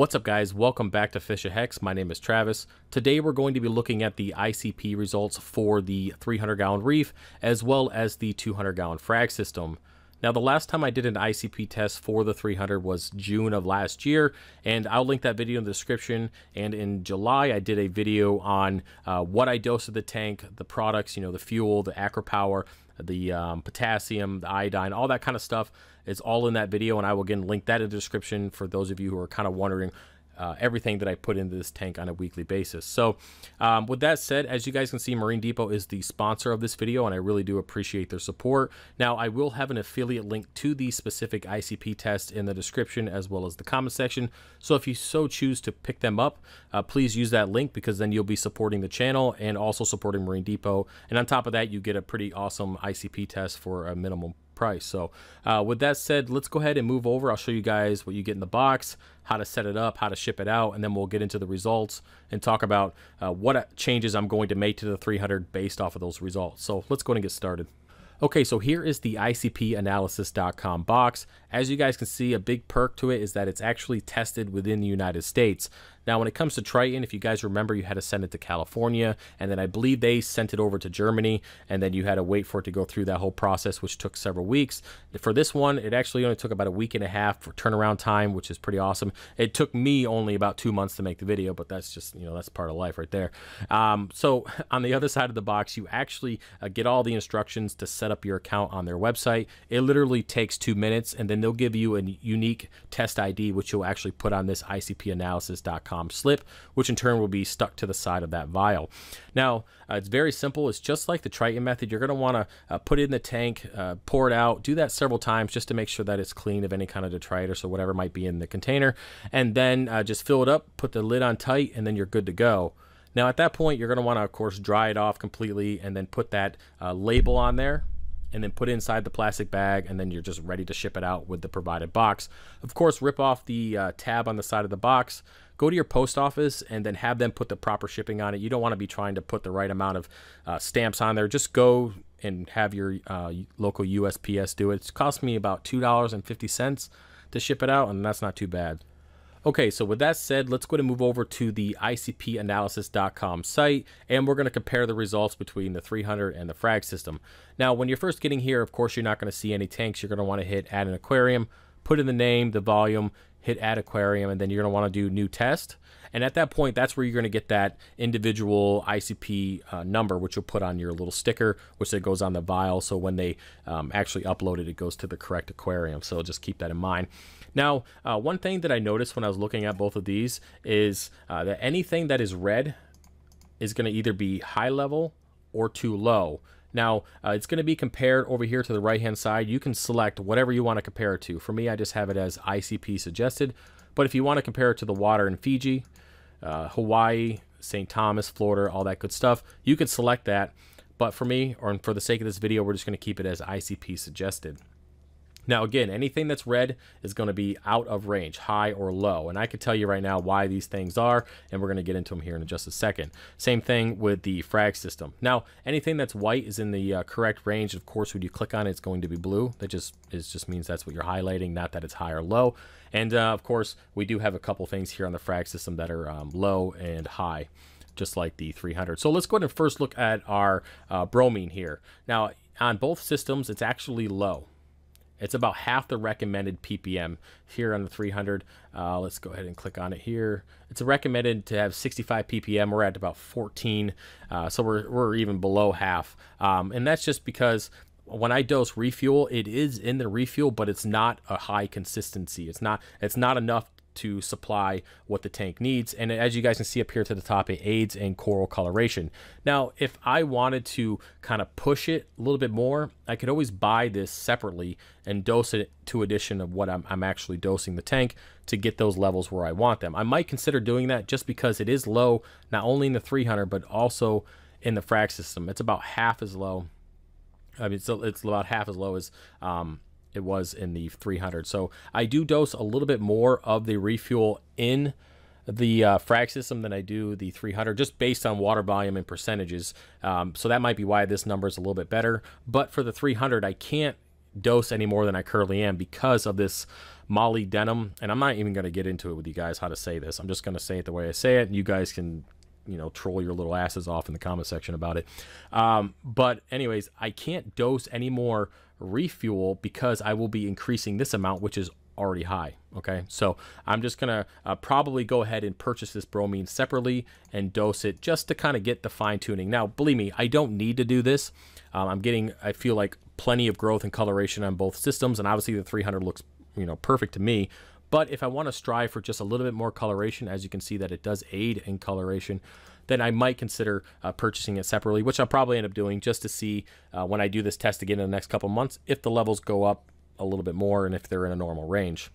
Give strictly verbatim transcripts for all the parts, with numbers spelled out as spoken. What's up, guys? Welcome back to Fish of Hex. My name is Travis. Today we're going to be looking at the I C P results for the three hundred gallon reef as well as the two hundred gallon frag system. Now, the last time I did an I C P test for the three hundred was June of last year, and I'll link that video in the description. And in July, I did a video on uh, what I dosed of the tank, the products, you know, the fuel, the Acropower, the um, potassium, the iodine, all that kind of stuff is all in that video. And I will again link that in the description for those of you who are kind of wondering Uh, everything that I put into this tank on a weekly basis. So um, with that said, as you guys can see, Marine Depot is the sponsor of this video, and I really do appreciate their support. Now, I will have an affiliate link to the specific I C P test in the description as well as the comment section. So if you so choose to pick them up, uh, please use that link, because then you'll be supporting the channel and also supporting Marine Depot. And on top of that, you get a pretty awesome I C P test for a minimum price. So uh, with that said, let's go ahead and move over. I'll show you guys what you get in the box, how to set it up, how to ship it out, and then we'll get into the results and talk about uh, what changes I'm going to make to the three hundred based off of those results. So let's go ahead and get started. Okay, so here is the I C P analysis dot com box. As you guys can see, a big perk to it is that it's actually tested within the United States. Now, when it comes to Triton, if you guys remember, you had to send it to California, and then I believe they sent it over to Germany, and then you had to wait for it to go through that whole process, which took several weeks. For this one, it actually only took about a week and a half for turnaround time, which is pretty awesome. It took me only about two months to make the video, but that's just, you know, that's part of life right there. Um, so on the other side of the box, you actually uh, get all the instructions to set up your account on their website. It literally takes two minutes, and then they'll give you a unique test I D, which you'll actually put on this I C P analysis dot com slip, which in turn will be stuck to the side of that vial. Now, uh, it's very simple. It's just like the Triton method. You're going to want to uh, put it in the tank, uh, pour it out, do that several times just to make sure that it's clean of any kind of detritus or whatever might be in the container, and then uh, just fill it up, put the lid on tight, and then you're good to go. Now, at that point, you're going to want to, of course, dry it off completely and then put that uh, label on there, and then put it inside the plastic bag, and then you're just ready to ship it out with the provided box. Of course, rip off the uh, tab on the side of the box, go to your post office, and then have them put the proper shipping on it. You don't want to be trying to put the right amount of uh, stamps on there. Just go and have your uh, local U S P S do it. It's cost me about two dollars and fifty cents to ship it out, and that's not too bad. Okay, so with that said, let's go ahead and move over to the I C P analysis dot com site, and we're going to compare the results between the three hundred and the frag system. Now, when you're first getting here, of course, you're not going to see any tanks. You're going to want to hit add an aquarium, put in the name, the volume, hit add aquarium, and then you're going to want to do new test. And at that point, that's where you're going to get that individual I C P uh, number, which you'll put on your little sticker, which then goes on the vial. So when they um, actually upload it, it goes to the correct aquarium. So just keep that in mind. Now, uh, one thing that I noticed when I was looking at both of these is uh, that anything that is red is going to either be high level or too low. Now, uh, it's going to be compared over here to the right-hand side. You can select whatever you want to compare it to. For me, I just have it as I C P suggested. But if you want to compare it to the water in Fiji, uh, Hawaii, Saint Thomas, Florida, all that good stuff, you can select that. But for me, or for the sake of this video, we're just going to keep it as I C P suggested. Now, again, anything that's red is going to be out of range, high or low. And I can tell you right now why these things are, and we're going to get into them here in just a second. Same thing with the frag system. Now, anything that's white is in the uh, correct range. Of course, when you click on it, it's going to be blue. That just, it just means that's what you're highlighting, not that it's high or low. And, uh, of course, we do have a couple things here on the frag system that are um, low and high, just like the three hundred. So let's go ahead and first look at our uh, bromine here. Now, on both systems, it's actually low. It's about half the recommended P P M here on the three hundred. Uh, let's go ahead and click on it here. It's recommended to have sixty-five P P M. We're at about fourteen, uh, so we're, we're even below half. Um, and that's just because when I dose refuel, it is in the refuel, but it's not a high consistency. It's not, it's not enough to supply what the tank needs. And as you guys can see up here to the top, it aids in coral coloration. Now, if I wanted to kind of push it a little bit more, I could always buy this separately and dose it to addition of what I'm, I'm actually dosing the tank to get those levels where I want them. I might consider doing that just because it is low, not only in the three hundred, but also in the frag system. It's about half as low. I mean, it's, it's about half as low as, um, it was in the three hundred. So I do dose a little bit more of the refuel in the uh, frag system than I do the three hundred, just based on water volume and percentages. Um, so that might be why this number is a little bit better. But for the three hundred, I can't dose any more than I currently am because of this molybdenum. And I'm not even going to get into it with you guys how to say this. I'm just going to say it the way I say it, and you guys can, you know, troll your little asses off in the comment section about it. Um, but anyways, I can't dose any more refuel because I will be increasing this amount, which is already high. Okay, so I'm just gonna uh, probably go ahead and purchase this bromine separately and dose it just to kind of get the fine tuning. Now, believe me, I don't need to do this. Um, I'm getting, I feel like, plenty of growth and coloration on both systems, and obviously the three hundred looks, you know, perfect to me. But if I want to strive for just a little bit more coloration, as you can see that it does aid in coloration, then I might consider uh, purchasing it separately, which I'll probably end up doing just to see uh, when I do this test again in the next couple months if the levels go up a little bit more and if they're in a normal range.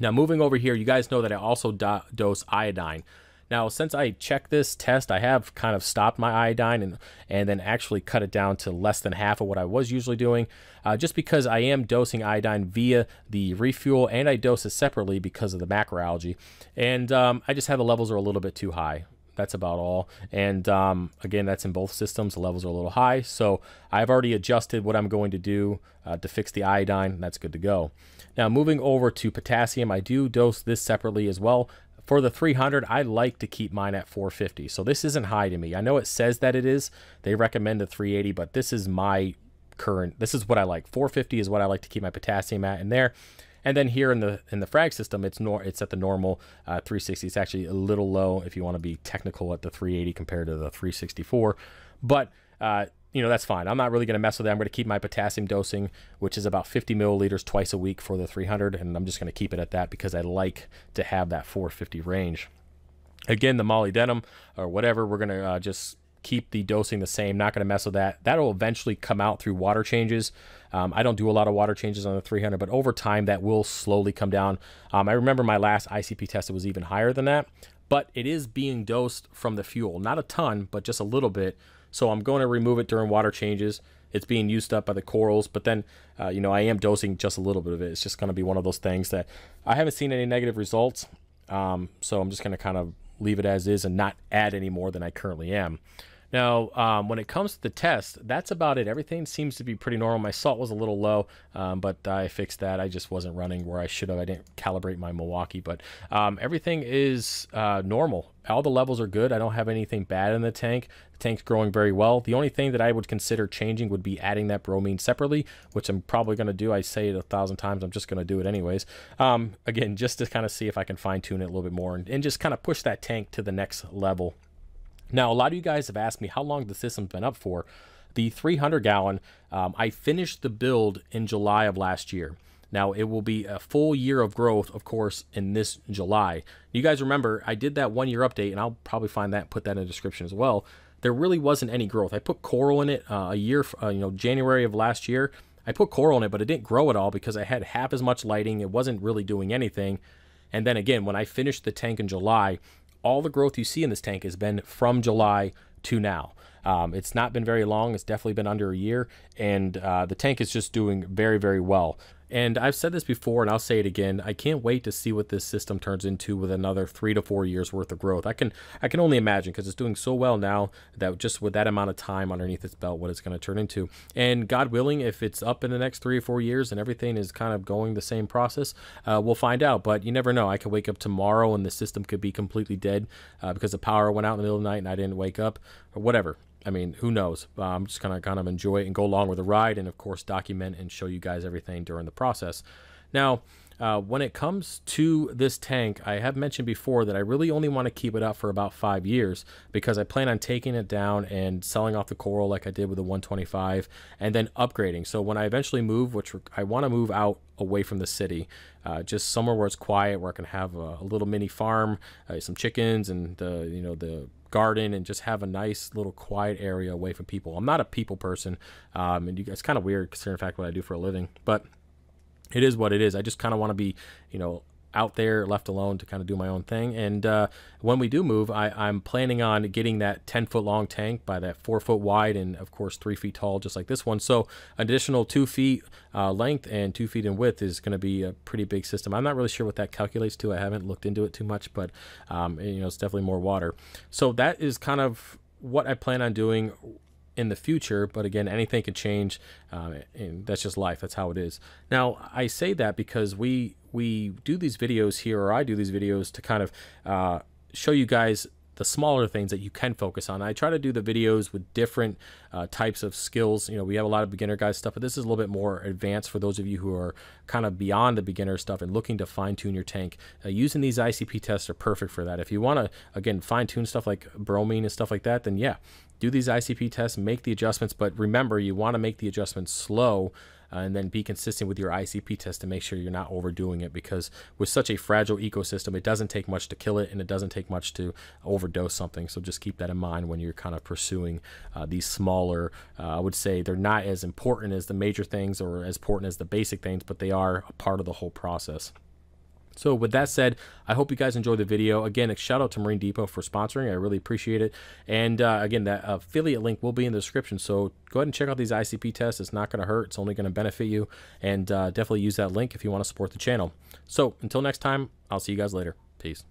Now, moving over here, you guys know that I also do dose iodine. Now, since I checked this test, I have kind of stopped my iodine and, and then actually cut it down to less than half of what I was usually doing, uh, just because I am dosing iodine via the refuel, and I dose it separately because of the macroalgae. And um, I just have the levels are a little bit too high. That's about all. And um, again, that's in both systems. The levels are a little high. So I've already adjusted what I'm going to do uh, to fix the iodine. And that's good to go. Now, moving over to potassium, I do dose this separately as well. For the three hundred, I like to keep mine at four fifty. So this isn't high to me. I know it says that it is. They recommend the three eighty, but this is my current. This is what I like. four fifty is what I like to keep my potassium at in there. And then here in the in the frag system, it's nor it's at the normal uh, three sixty. It's actually a little low if you want to be technical at the three eighty compared to the three sixty-four. But uh, you know, that's fine. I'm not really going to mess with that. I'm going to keep my potassium dosing, which is about fifty milliliters twice a week for the three hundred, and I'm just going to keep it at that because I like to have that four fifty range. Again, the molybdenum or whatever, we're going to uh, just keep the dosing the same. Not going to mess with that. That'll eventually come out through water changes. Um, I don't do a lot of water changes on the three hundred, but over time that will slowly come down. Um, I remember my last I C P test, it was even higher than that, but it is being dosed from the fuel. Not a ton, but just a little bit. So I'm going to remove it during water changes. It's being used up by the corals, but then, uh, you know, I am dosing just a little bit of it. It's just going to be one of those things that I haven't seen any negative results. Um, so I'm just going to kind of leave it as is and not add any more than I currently am. Now, um, when it comes to the test, that's about it. Everything seems to be pretty normal. My salt was a little low, um, but I fixed that. I just wasn't running where I should have. I didn't calibrate my Milwaukee, but um, everything is uh, normal. All the levels are good. I don't have anything bad in the tank. The tank's growing very well. The only thing that I would consider changing would be adding that bromine separately, which I'm probably going to do. I say it a thousand times. I'm just going to do it anyways. Um, again, just to kind of see if I can fine tune it a little bit more and, and just kind of push that tank to the next level. Now, a lot of you guys have asked me how long the system's been up for. The three hundred gallon, um, I finished the build in July of last year. Now, it will be a full year of growth, of course, in this July. You guys remember, I did that one-year update, and I'll probably find that and put that in the description as well. There really wasn't any growth. I put coral in it uh, a year, uh, you know, January of last year. I put coral in it, but it didn't grow at all because I had half as much lighting. It wasn't really doing anything. And then again, when I finished the tank in July, all the growth you see in this tank has been from July to now. Um, it's not been very long. It's definitely been under a year, and uh, the tank is just doing very, very well. And I've said this before, and I'll say it again. I can't wait to see what this system turns into with another three to four years worth of growth. I can I can only imagine because it's doing so well now that just with that amount of time underneath its belt, what it's going to turn into. And God willing, if it's up in the next three or four years and everything is kind of going the same process, uh, we'll find out. But you never know. I could wake up tomorrow and the system could be completely dead uh, because the power went out in the middle of the night and I didn't wake up or whatever. I mean, who knows? Uh, I'm just going to kind of enjoy it and go along with the ride and, of course, document and show you guys everything during the process. Now, uh, when it comes to this tank, I have mentioned before that I really only want to keep it up for about five years because I plan on taking it down and selling off the coral like I did with the one twenty-five and then upgrading. So when I eventually move, which I want to move out away from the city, uh, just somewhere where it's quiet, where I can have a, a little mini farm, uh, some chickens and, the, you know, the garden and just have a nice little quiet area away from people. I'm not a people person, um, and you, it's kind of weird considering the fact what I do for a living, but it is what it is. I just kind of want to be, you know, out there left alone to kind of do my own thing. And uh, when we do move, I, I'm planning on getting that ten foot long tank by that four foot wide and of course three feet tall, just like this one. So an additional two feet uh, length and two feet in width is going to be a pretty big system. I'm not really sure what that calculates to. I haven't looked into it too much, but um, you know, it's definitely more water. So that is kind of what I plan on doing in the future, but again, anything could change, uh, and that's just life. That's how it is. Now, I say that because we we do these videos here, or I do these videos to kind of uh, show you guys the smaller things that you can focus on. I try to do the videos with different uh, types of skills. You know, we have a lot of beginner guys stuff, but this is a little bit more advanced for those of you who are kind of beyond the beginner stuff and looking to fine tune your tank. Uh, using these I C P tests are perfect for that. If you want to, again, fine tune stuff like bromine and stuff like that, then yeah, do these I C P tests, make the adjustments, but remember, you want to make the adjustments slow, uh, and then be consistent with your I C P test to make sure you're not overdoing it, because with such a fragile ecosystem, it doesn't take much to kill it, and it doesn't take much to overdose something. So just keep that in mind when you're kind of pursuing uh, these smaller, uh, I would say they're not as important as the major things or as important as the basic things, but they are a part of the whole process. So with that said, I hope you guys enjoyed the video. Again, a shout out to Marine Depot for sponsoring. I really appreciate it. And uh, again, that affiliate link will be in the description. So go ahead and check out these I C P tests. It's not going to hurt. It's only going to benefit you. And uh, definitely use that link if you want to support the channel. So until next time, I'll see you guys later. Peace.